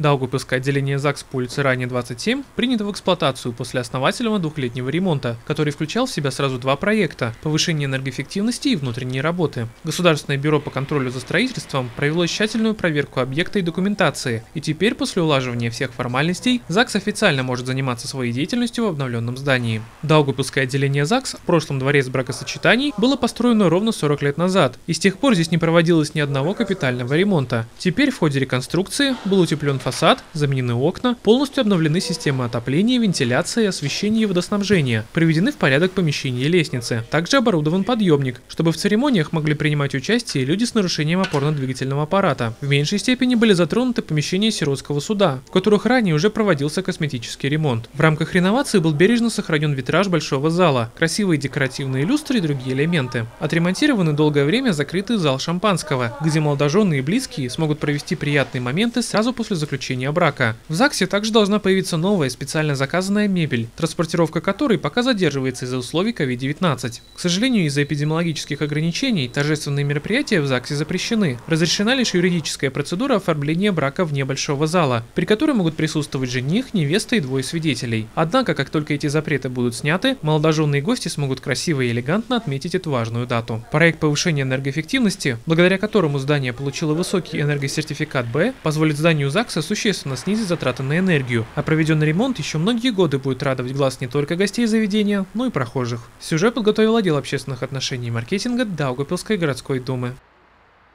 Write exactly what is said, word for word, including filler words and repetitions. Даугавпилское отделение ЗАГС по улице Райне двадцать семь принято в эксплуатацию после основательного двухлетнего ремонта, который включал в себя сразу два проекта – повышение энергоэффективности и внутренние работы. Государственное бюро по контролю за строительством провело тщательную проверку объекта и документации, и теперь после улаживания всех формальностей ЗАГС официально может заниматься своей деятельностью в обновленном здании. Даугавпилское отделение ЗАГС в прошлом дворец бракосочетаний было построено ровно сорок лет назад, и с тех пор здесь не проводилось ни одного капитального ремонта. Теперь в ходе реконструкции был утеплен фасад, заменены окна, полностью обновлены системы отопления, вентиляции, освещения и водоснабжения, приведены в порядок помещения и лестницы. Также оборудован подъемник, чтобы в церемониях могли принимать участие люди с нарушением опорно-двигательного аппарата. В меньшей степени были затронуты помещения сиротского суда, в которых ранее уже проводился косметический ремонт. В рамках реновации был бережно сохранен витраж большого зала, красивые декоративные люстры и другие элементы. Отремонтированы долгое время закрытый зал шампанского, где молодожены и близкие смогут провести приятные моменты сразу после заключения брака. В ЗАГСе также должна появиться новая специально заказанная мебель, транспортировка которой пока задерживается из-за условий ковид девятнадцать. К сожалению, из-за эпидемиологических ограничений торжественные мероприятия в ЗАГСе запрещены. Разрешена лишь юридическая процедура оформления брака вне большого зала, при которой могут присутствовать жених, невеста и двое свидетелей. Однако, как только эти запреты будут сняты, молодоженные гости смогут красиво и элегантно отметить эту важную дату. Проект повышения энергоэффективности, благодаря которому здание получило высокий энергосертификат Б, позволит зданию ЗАГСа существенно снизить затраты на энергию, а проведенный ремонт еще многие годы будет радовать глаз не только гостей заведения, но и прохожих. Сюжет подготовил отдел общественных отношений и маркетинга Даугавпилской городской думы.